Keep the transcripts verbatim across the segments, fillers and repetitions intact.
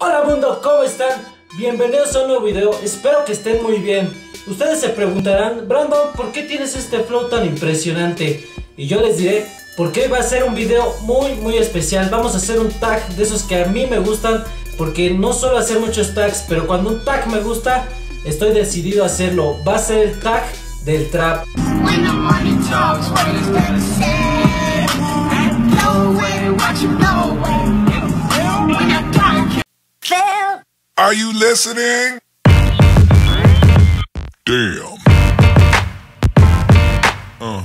Hola mundo, ¿cómo están? Bienvenidos a un nuevo video, espero que estén muy bien. Ustedes se preguntarán, Brandon, ¿por qué tienes este flow tan impresionante? Y yo les diré, porque hoy va a ser un video muy muy especial. Vamos a hacer un tag de esos que a mí me gustan, porque no suelo hacer muchos tags, pero cuando un tag me gusta, estoy decidido a hacerlo. Va a ser el tag del trap. Are you listening? Damn. Uh.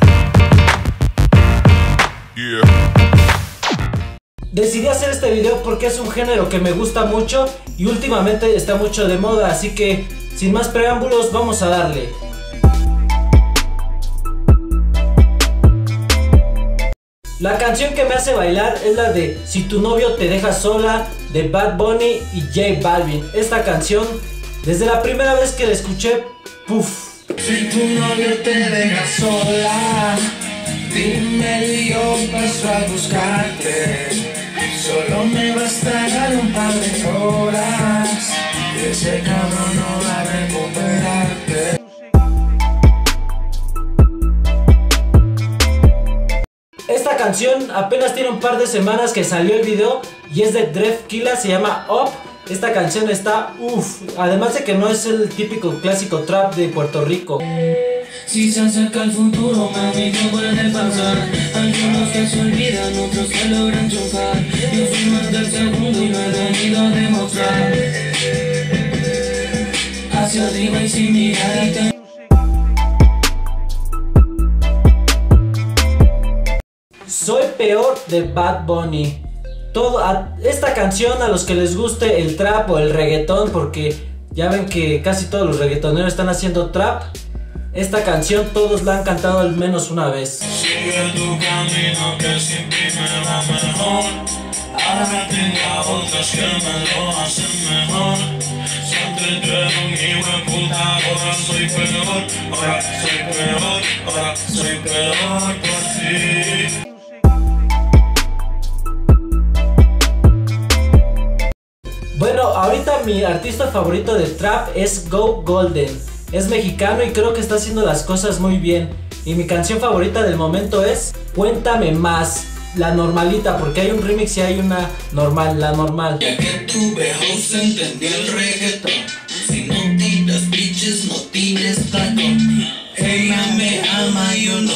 Yeah. Decidí hacer este video porque es un género que me gusta mucho y últimamente está mucho de moda, así que sin más preámbulos vamos a darle. La canción que me hace bailar es la de Si tu novio te deja sola, de Bad Bunny y J Balvin. Esta canción, desde la primera vez que la escuché, puff. Si tu novio te deja sola, dime Dios paso a buscarte. Solo me bastará un par de horas, y ese cabrón no va a recuperarte. Esta canción apenas tiene un par de semanas que salió el video y es de Drefquila, se llama Up. Esta canción está uff, además de que no es el típico clásico trap de Puerto Rico. Si se acerca el futuro, mami, ¿qué puede pasar? Algunos que se olvidan, otros que logran chocar. Yo soy más del segundo y no he venido a demostrar. Hacia arriba y sin mirar y te... Soy peor de Bad Bunny. Todo, a, esta canción, a los que les guste el trap o el reggaetón, porque ya ven que casi todos los reggaetoneros están haciendo trap, esta canción todos la han cantado al menos una vez. Sigue tu camino que sin ti me va mejor. Ahora tengo otros que me lo hacen mejor. Siempre entrego mi buen puta, ahora soy peor. Ahora soy peor, ahora soy peor por ti. Bueno, ahorita mi artista favorito de trap es Go Golden. Es mexicano y creo que está haciendo las cosas muy bien. Y mi canción favorita del momento es Cuéntame Más, la normalita, porque hay un remix y hay una normal, la normal. Ya que tuve house entendí el reggaetón. Si no tiras bitches, no tires tacón. Ella me ama, yo no,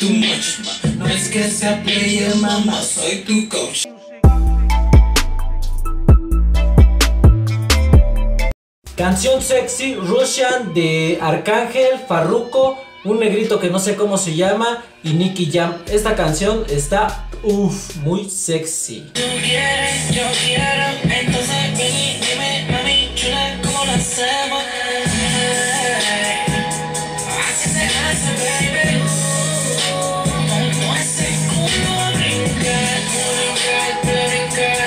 too much man. No es que sea player, mamá, soy tu coach. Canción sexy, Russian, de Arcángel, Farruko, un negrito que no sé cómo se llama y Nicky Jam. Esta canción está uff, muy sexy. Tú quieres, yo quiero, entonces vení, dime, mami, chula, ¿cómo lo hacemos? Así se hace, baby. Como ese culo brinca, brinca, brinca.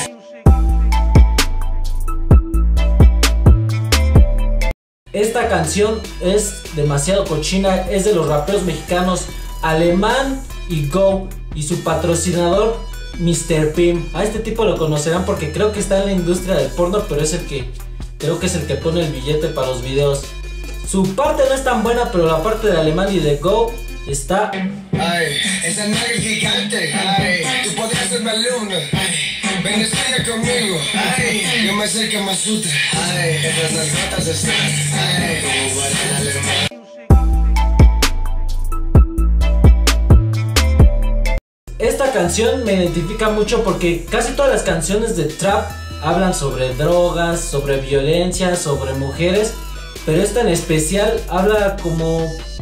Esta canción es demasiado cochina, es de los raperos mexicanos Alemán y Go y su patrocinador mister Pim. A este tipo lo conocerán porque creo que está en la industria del porno, pero es el que creo que es el que pone el billete para los videos. Su parte no es tan buena, pero la parte de Alemán y de Go está... Ay, esa nalga gigante, ay, tú podrías ser la luna, ay, ven estrella conmigo, ay, yo me sé que me asusta, ay, estas nalgotas están, ay, como para el hermano. Esta canción me identifica mucho porque casi todas las canciones de trap hablan sobre drogas, sobre violencia, sobre mujeres, pero esta en especial habla como...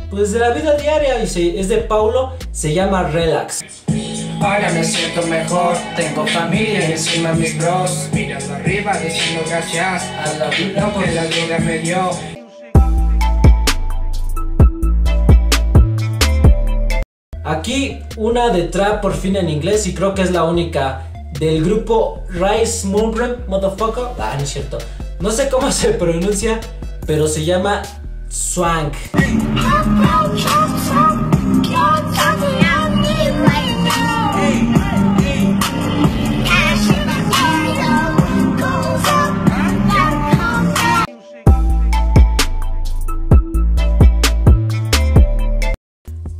pues de la vida diaria, y se, es de Paulo, se llama Relax. Ahora me siento mejor, tengo familia y encima mis bros, mirando arriba diciendo gracias a la vida que la vida me dio. Aquí una de trap por fin en inglés y creo que es la única, del grupo Rise Movement, motherfucker, ah no es cierto, no sé cómo se pronuncia, pero se llama Swank.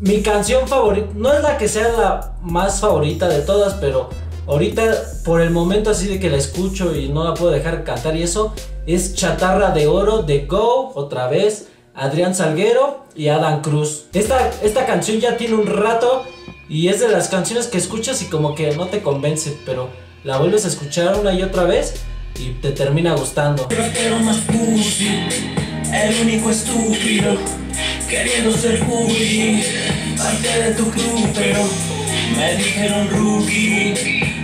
Mi canción favorita, no es la que sea la más favorita de todas, pero ahorita por el momento así de que la escucho y no la puedo dejar cantar y eso, es Chatarra de Oro de Go, otra vez, Adrián Salguero y Adam Cruz. Esta, esta canción ya tiene un rato y es de las canciones que escuchas y como que no te convence, pero la vuelves a escuchar una y otra vez y te termina gustando. El único estúpido queriendo ser bully, parte de tu club, pero me dijeron rookie.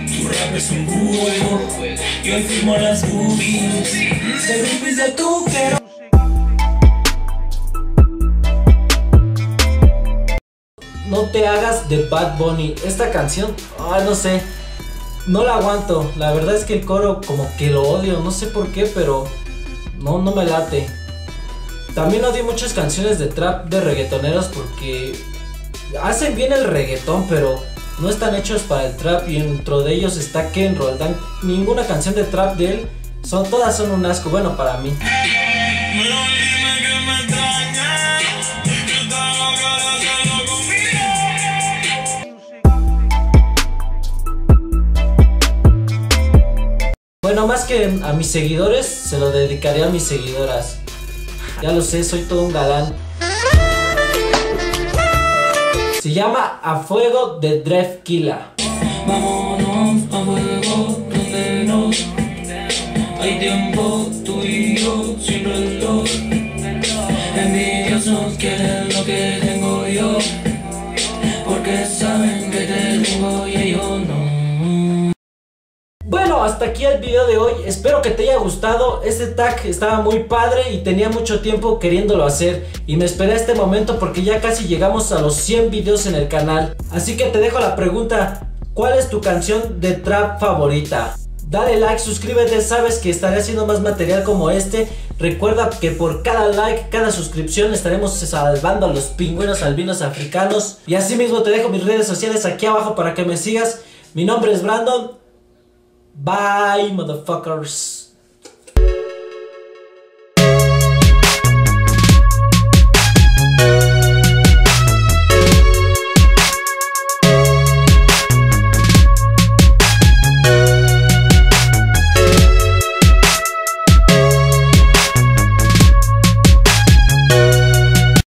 Tu rap es un juego y hoy firmo las boobies de groupies de tu quero. No te hagas de Bad Bunny. Esta canción, ah, no sé, no la aguanto. La verdad es que el coro como que lo odio, no sé por qué, pero no, no me late. También odio muchas canciones de trap de reggaetoneros porque hacen bien el reggaetón, pero no están hechos para el trap, y dentro de ellos está Ken Roldán. Ninguna canción de trap de él, son, todas son un asco, bueno, para mí. Bueno, más que a mis seguidores, se lo dedicaría a mis seguidoras. Ya lo sé, soy todo un galán. Se llama A Fuego de Drefquila. Vámonos a fuego, prendenos. Hay tiempo, tú y yo, sin reloj. Envidiosos quieren lo que tengo yo, porque saben que te tengo y yo no. Bueno, hasta aquí el video de hoy. Espero que te haya gustado. Este tag estaba muy padre y tenía mucho tiempo queriéndolo hacer, y me esperé a este momento porque ya casi llegamos a los cien videos en el canal. Así que te dejo la pregunta: ¿cuál es tu canción de trap favorita? Dale like, suscríbete, sabes que estaré haciendo más material como este. Recuerda que por cada like, cada suscripción, estaremos salvando a los pingüinos albinos africanos. Y así mismo te dejo mis redes sociales aquí abajo para que me sigas. Mi nombre es Brandon. Bye, motherfuckers.